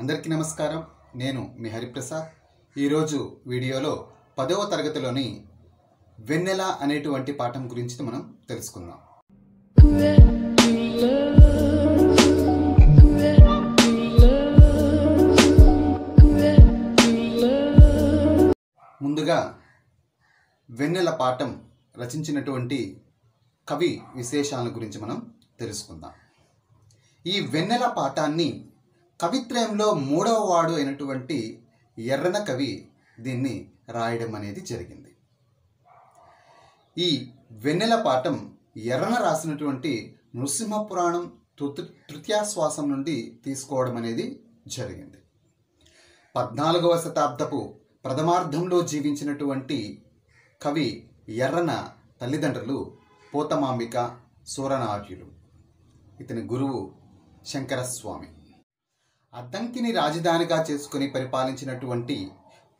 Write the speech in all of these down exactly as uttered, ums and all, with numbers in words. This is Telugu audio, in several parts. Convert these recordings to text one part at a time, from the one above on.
అందరికీ నమస్కారం। నేను మీ హరిప్రసాద్। ఈ రోజు వీడియోలో పదవ తరగతిలోని వెన్నెల అనేటువంటి పాఠం గురించి మనం తెలుసుకుందాం। ముందుగా వెన్నెల పాఠం రచించినటువంటి కవి విశేషాల గురించి మనం తెలుసుకుందాం। ఈ వెన్నెల పాఠాన్ని కవిత్రయంలో మూడవ వాడు అయినటువంటి ఎర్రన కవి దీన్ని రాయడం అనేది జరిగింది। ఈ వెన్నెల పాఠం ఎర్రన రాసినటువంటి నృసింహ పురాణం తృతీయ శ్వాసం నుండి తీసుకోవడం అనేది జరిగింది। పద్నాలుగవ శతాబ్దపు ప్రథమార్థంలో జీవించినటువంటి కవి ఎర్రన తల్లిదండ్రులు పోతమాంబిక సూరనార్యులు, ఇతని గురువు శంకరస్వామి। అద్దంకిని రాజధానిగా చేసుకుని పరిపాలించినటువంటి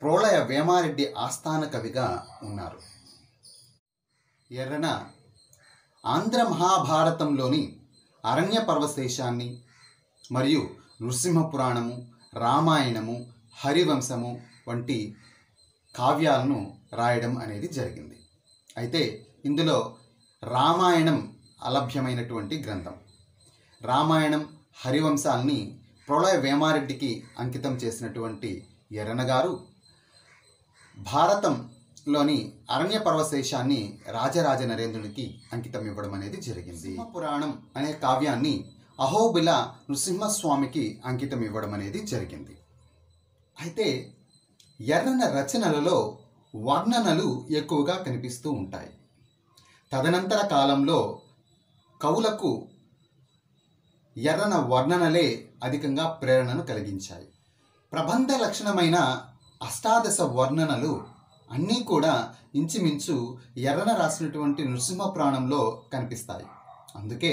ప్రోళయ వేమారెడ్డి ఆస్థాన కవిగా ఉన్నారు। ఎర్రన ఆంధ్ర మహాభారతంలోని అరణ్య పర్వశేషాన్ని మరియు నృసింహ పురాణము, రామాయణము, హరివంశము వంటి కావ్యాలను రాయడం అనేది జరిగింది। అయితే ఇందులో రామాయణం అలభ్యమైనటువంటి గ్రంథం। రామాయణం, హరివంశాన్ని ప్రోళయ వేమారెడ్డికి అంకితం చేసినటువంటి ఎర్రన గారు భారతంలోని అరణ్య పర్వశేషాన్ని రాజరాజ నరేంద్రునికి అంకితం ఇవ్వడం అనేది జరిగింది। పురాణం అనే కావ్యాన్ని అహోబిలా నృసింహస్వామికి అంకితం ఇవ్వడం అనేది జరిగింది। అయితే ఎర్రన రచనలలో వర్ణనలు ఎక్కువగా కనిపిస్తూ ఉంటాయి। తదనంతర కాలంలో కవులకు ఎర్రన వర్ణనలే అధికంగా ప్రేరణను కలిగించాయి। ప్రబంధ లక్షణమైన అష్టాదశ వర్ణనలు అన్నీ కూడా ఇంచుమించు ఎర్రన రాసినటువంటి నృసింహ పురాణంలో కనిపిస్తాయి। అందుకే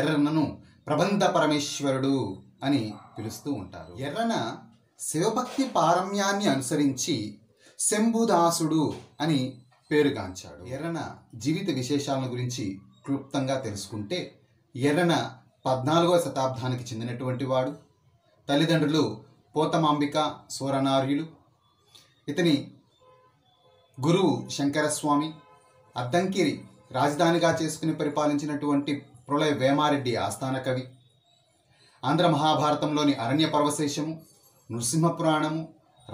ఎర్రనను ప్రబంధ పరమేశ్వరుడు అని పిలుస్తూ ఉంటారు। ఎర్రన శివభక్తి పారమ్యాన్ని అనుసరించి శంభుదాసుడు అని పేరుగాంచాడు। ఎర్రన జీవిత విశేషాల గురించి క్లుప్తంగా తెలుసుకుంటే, ఎర్రన పద్నాలుగవ శతాబ్దానికి చెందినటువంటి వాడు, తల్లిదండ్రులు పోతమాంబిక సూరనార్యులు, ఇతని గురువు శంకరస్వామి, అద్దంకిరి రాజధానిగా చేసుకుని పరిపాలించినటువంటి ప్రోళయ వేమారెడ్డి ఆస్థాన కవి, ఆంధ్ర మహాభారతంలోని అరణ్య పర్వశేషము, నృసింహ పురాణము,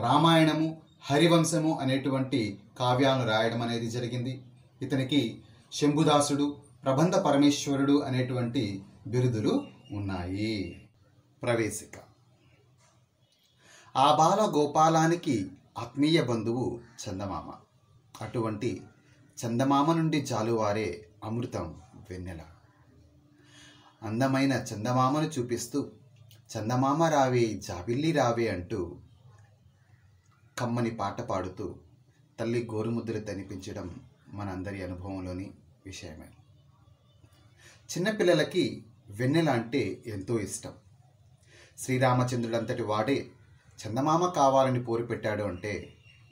రామాయణము, హరివంశము అనేటువంటి కావ్యాలను రాయడం అనేది జరిగింది। ఇతనికి శంభుదాసుడు, ప్రబంధ పరమేశ్వరుడు అనేటువంటి బిరుదులు ఉన్నాయి। ప్రవేశిక ఆ బాల గోపాలానికి ఆత్మీయ బంధువు చందమామ। అటువంటి చందమామ నుండి జాలువారే అమృతం వెన్నెల। అందమైన చందమామను చూపిస్తూ చందమామ రావే జాబిల్లి రావే అంటూ కమ్మని పాట పాడుతూ తల్లి గోరుముద్దులు తినిపించడం మనందరి అనుభవంలోని విషయమే। చిన్నపిల్లలకి వెన్నెల అంటే ఎంతో ఇష్టం। శ్రీరామచంద్రుడంతటి వాడే చందమామ కావాలని పోరు పెట్టాడు అంటే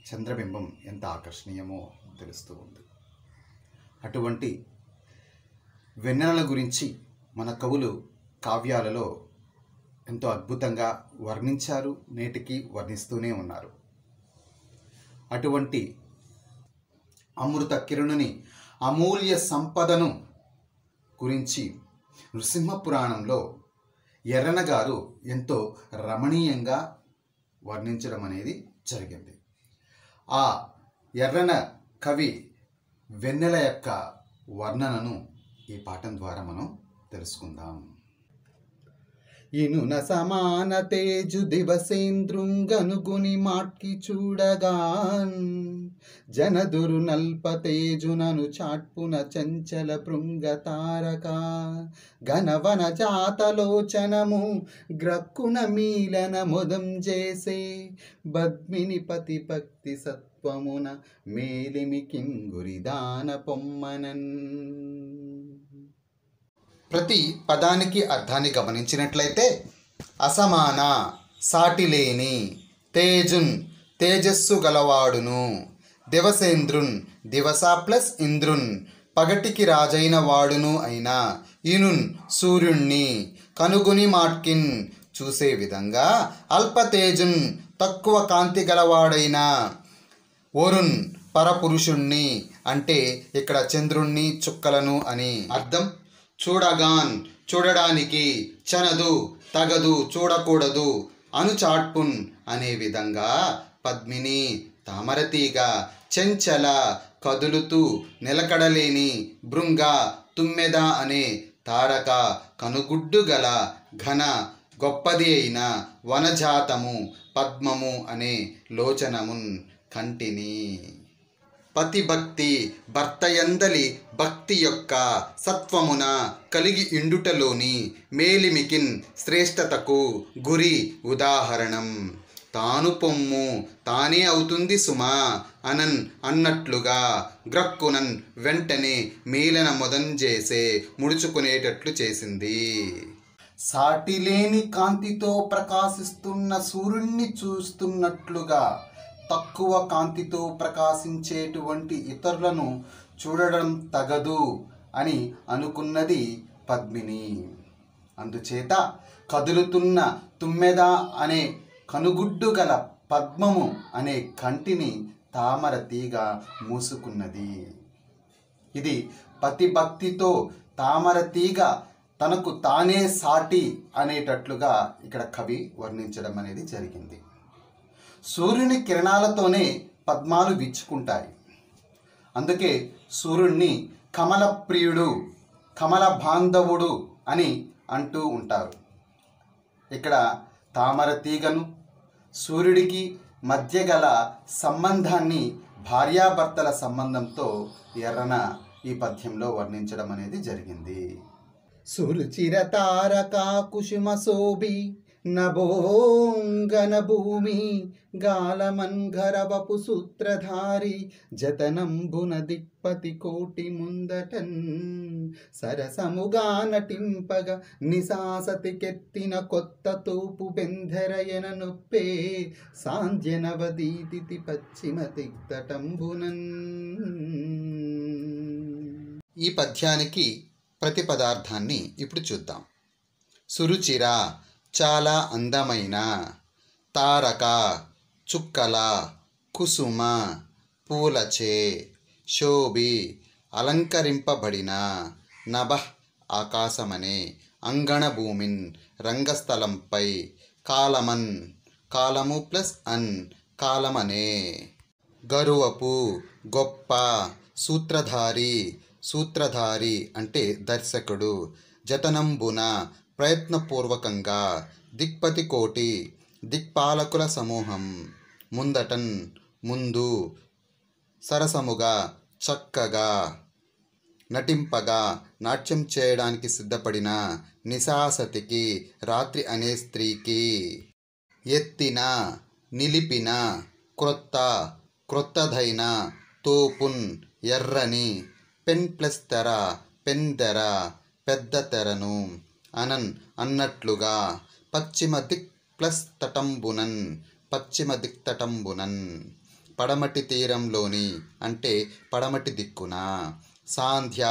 చంద్రబింబం ఎంత ఆకర్షణీయమో తెలుస్తూ ఉంది। అటువంటి వెన్నెల గురించి మన కవులు కావ్యాలలో ఎంతో అద్భుతంగా వర్ణించారు, నేటికి వర్ణిస్తూనే ఉన్నారు। అటువంటి అమృత కిరణుని అమూల్య సంపదను గురించి నృసింహ పురాణంలో ఎర్రన గారు ఎంతో రమణీయంగా వర్ణించడం అనేది జరిగింది। ఆ ఎర్రన కవి వెన్నెల యొక్క వర్ణనను ఈ పాఠం ద్వారా మనం తెలుసుకుందాం। ఇనున సమాన తేజు దివసేంద్రుంగనుగుని మాట్కి చూడగాన్ జనదురు నల్ప తేజునను చాట్పున చంచల పృంగ తారక ఘనవన జాతలోచనము గ్రక్కున మీలన ముదం చేసే బద్మిని పతి భక్తి సత్వమున మేలిమి కింగురి దాన పొమ్మనన్। ప్రతి పదానికి అర్థాన్ని గమనించినట్లయితే అసమాన సాటిలేని, తేజున్ తేజస్సు గలవాడును, దివసేంద్రున్ దివస ప్లస్ ఇంద్రున్ పగటికి రాజైన వాడును అయిన ఇనున్ సూర్యుణ్ణి కనుగొని మాట్కిన్ చూసే విధంగా అల్పతేజం తక్కువ కాంతి గలవాడైన వరుణ్ పరపురుషుణ్ణి అంటే ఇక్కడ చంద్రుణ్ణి చుక్కలను అని అర్థం. చూడగాన్ చూడడానికి, చనదు తగదు చూడకూడదు, అనుచాట్పున్ అనే విధంగా పద్మిని తామరతీగా చెంచల కదులుతూ నిలకడలేని భృంగ తుమ్మెద అనే తారక కనుగుడ్డు గల ఘన గొప్పది అయిన వనజాతము పద్మము అనే లోచనమున్ కంటిని. పతిభక్తి భర్తయందలి భక్తి యొక్క సత్వమున కలిగి ఇండుటలోని మేలిమికిన్ శ్రేష్టతకు గురి ఉదాహరణం. తాను పొమ్ము తానే అవుతుంది సుమా అనన్ అన్నట్లుగా గ్రక్కునన్ వెంటనే మేలన మొదం చేసే ముడుచుకునేటట్లు చేసింది. సాటిలేని కాంతితో ప్రకాశిస్తున్న సూర్యుణ్ణి చూస్తున్నట్లుగా తక్కువ కాంతితో ప్రకాశించేటువంటి ఇతరులను చూడడం తగదు అని అనుకున్నది పద్మిని. అందుచేత కదులుతున్న తుమ్మెద అనే కనుగుడ్డు గల పద్మము అనే కంటిని తామర తీగ మూసుకున్నది. ఇది పతిభక్తితో తామర తీగ తనకు తానే సాటి అనేటట్లుగా ఇక్కడ కవి వర్ణించడం అనేది జరిగింది. సూర్యుని కిరణాలతోనే పద్మాలు విచ్చుకుంటాయి. అందుకే సూర్యుణ్ణి కమల ప్రియుడు, కమల బాంధవుడు అని అంటూ ఉంటారు. ఇక్కడ తామర తీగను సూర్యుడికి మధ్య గల సంబంధాన్ని భార్యాభర్తల సంబంధంతో ఎర్రన ఈ పద్యంలో వర్ణించడం అనేది జరిగింది. సురుచిర తారకా కుసుమ శోభి నభోంగన భూమి గాలమన్ఘర వపు సూత్రధారి జతనంబున దిక్పతి కోటి ముందటన్ సరసముగా నటింపగ నిశాసతికెత్తిన కొత్త తూపు బెంధరయన నొప్పే సాంధ్యనవదీదితి పశ్చిమ దిగ్తటంబునన్. ఈ పద్యానికి ప్రతి పదార్థాన్ని ఇప్పుడు చూద్దాం. సురుచిర చాలా అందమైన, తారక చుక్కల, కుసుమ పూలచే, శోభి అలంకరింపబడిన, నభ ఆకాశమనే, అంగణ భూమిన్ రంగస్థలంపై, కాలమన్ కాలము ప్లస్ అన్ కాలమనే, గరువపు గొప్ప, సూత్రధారి సూత్రధారి అంటే దర్శకుడు, జతనంబున ప్రయత్నపూర్వకంగా, దిక్పతి కోటి దిక్పాలకుల సమూహం, ముందటన్ ముందు, సరసముగా చక్కగా నటింపగా నాట్యం చేయడానికి సిద్ధపడిన, నిశాసతికి రాత్రి అనే స్త్రీకి, ఎత్తిన నిలిపిన, క్రొత్త క్రొత్తదైన, తోపున్ ఎర్రని, పెన్ ప్లస్ తెర పెన్ తెర పెద్ద తెరను, అనన్ అన్నట్లుగా, పశ్చిమ దిక్ ప్లస్ తటంబునన్ పశ్చిమ దిక్ తటంబునన్ పడమటి తీరంలోని అంటే పడమటి దిక్కున, సాంధ్య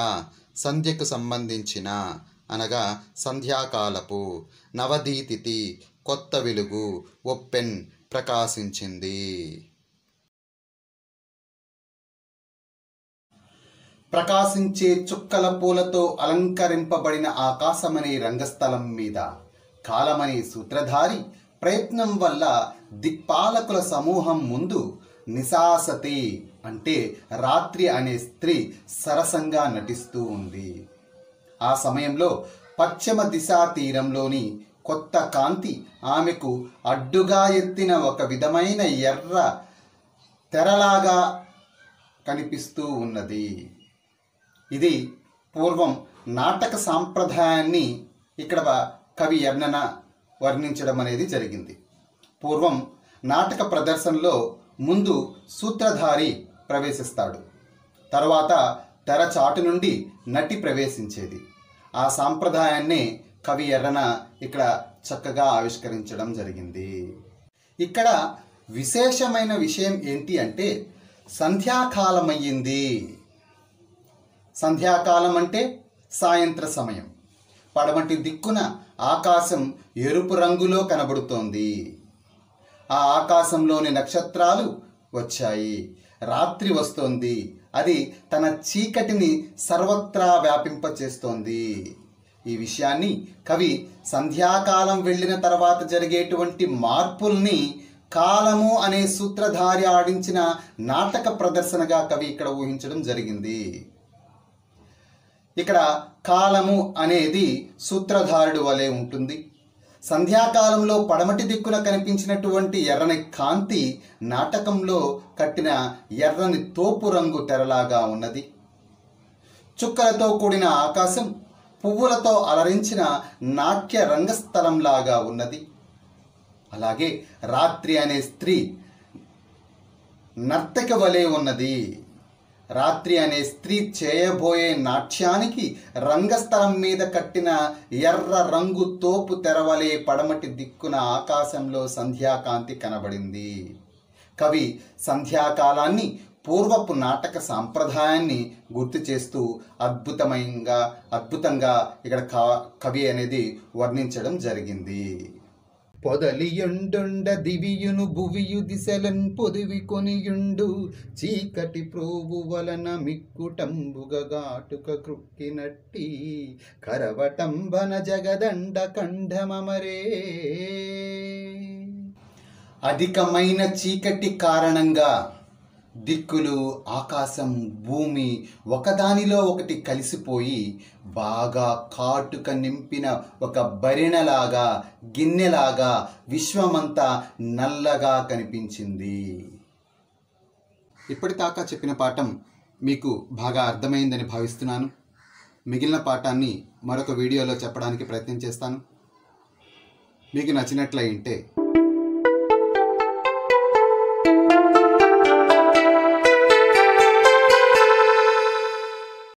సంధ్యకు సంబంధించిన అనగా సంధ్యాకాలపు, నవదీతితి కొత్త వెలుగు ఒప్పెన్ ప్రకాశించింది. ప్రకాశించే చుక్కల పూలతో అలంకరింపబడిన ఆకాశమనే రంగస్థలం మీద కాలమనే సూత్రధారి ప్రయత్నం వల్ల దిక్పాలకుల సమూహం ముందు నిశాసతి అంటే రాత్రి అనే స్త్రీ సరసంగా నటిస్తూ ఉంది. ఆ సమయంలో పశ్చిమ దిశా తీరంలోని కొత్త కాంతి ఆమెకు అడ్డుగా ఎత్తిన ఒక విధమైన ఎర్ర తెరలాగా కనిపిస్తూ ఉన్నది. ఇది పూర్వం నాటక సాంప్రదాయాన్ని ఇక్కడ కవి ఎర్రన వర్ణించడం అనేది జరిగింది. పూర్వం నాటక ప్రదర్శనలో ముందు సూత్రధారి ప్రవేశిస్తాడు, తర్వాత తెర చాటు నుండి నటి ప్రవేశించేది. ఆ సాంప్రదాయాన్ని కవి ఎర్రన ఇక్కడ చక్కగా ఆవిష్కరించడం జరిగింది. ఇక్కడ విశేషమైన విషయం ఏంటి అంటే సంధ్యాకాలమయ్యింది. సంధ్యాకాలం అంటే సాయంత్ర సమయం. పడమటి దిక్కున ఆకాశం ఎరుపు రంగులో కనబడుతోంది। ఆ ఆకాశంలోని నక్షత్రాలు వచ్చాయి। రాత్రి వస్తోంది। అది తన చీకటిని సర్వత్రా వ్యాపింపచేస్తోంది। ఈ విషయాన్ని కవి సంధ్యాకాలం వెళ్ళిన తర్వాత జరిగేటువంటి మార్పుల్ని కాలము అనే సూత్రధారి ఆడించిన నాటక ప్రదర్శనగా కవి ఇక్కడ ఊహించడం జరిగింది। ఇక్కడ కాలము అనేది సూత్రధారుడు వలె ఉంటుంది। సంధ్యాకాలంలో పడమటి దిక్కున కనిపించినటువంటి ఎర్రని కాంతి నాటకంలో కట్టిన ఎర్రని తోపు రంగు తెరలాగా ఉన్నది। చుక్కలతో కూడిన ఆకాశం పువ్వులతో అలరించిన నాట్య రంగస్థలంలాగా ఉన్నది। అలాగే రాత్రి అనే స్త్రీ నర్తక వలె ఉన్నది। రాత్రి అనే స్త్రీ చేయబోయే నాట్యానికి రంగస్థలం మీద కట్టిన ఎర్ర రంగు తోపు తెరవలే పడమటి దిక్కున ఆకాశంలో సంధ్యాకాంతి కనబడింది। కవి సంధ్యాకాలాన్ని పూర్వపు నాటక సాంప్రదాయాన్ని గుర్తు చేస్తూ అద్భుతమైనగా అద్భుతంగా ఇక్కడ కవి అనేది వర్ణించడం జరిగింది। పొదలియుండుండ దివియును భువియు దిశలను పొదివి కొనియుండు చీకటి ప్రోవు వలన మిక్కుటంబుగగాటుక క్రుక్కినట్టి కరవటంబన జగదండ కంఠమమరే। అధికమైన చీకటి కారణంగా దిక్కులు ఆకాశం భూమి ఒకదానిలో ఒకటి కలిసిపోయి బాగా కాటుక నింపిన ఒక భరిణలాగా గిన్నెలాగా విశ్వమంతా నల్లగా కనిపించింది। ఇప్పటిదాకా చెప్పిన పాఠం మీకు బాగా అర్థమైందని భావిస్తున్నాను। మిగిలిన పాఠాన్ని మరొక వీడియోలో చెప్పడానికి ప్రయత్నం చేస్తాను। మీకు నచ్చినట్లయింటే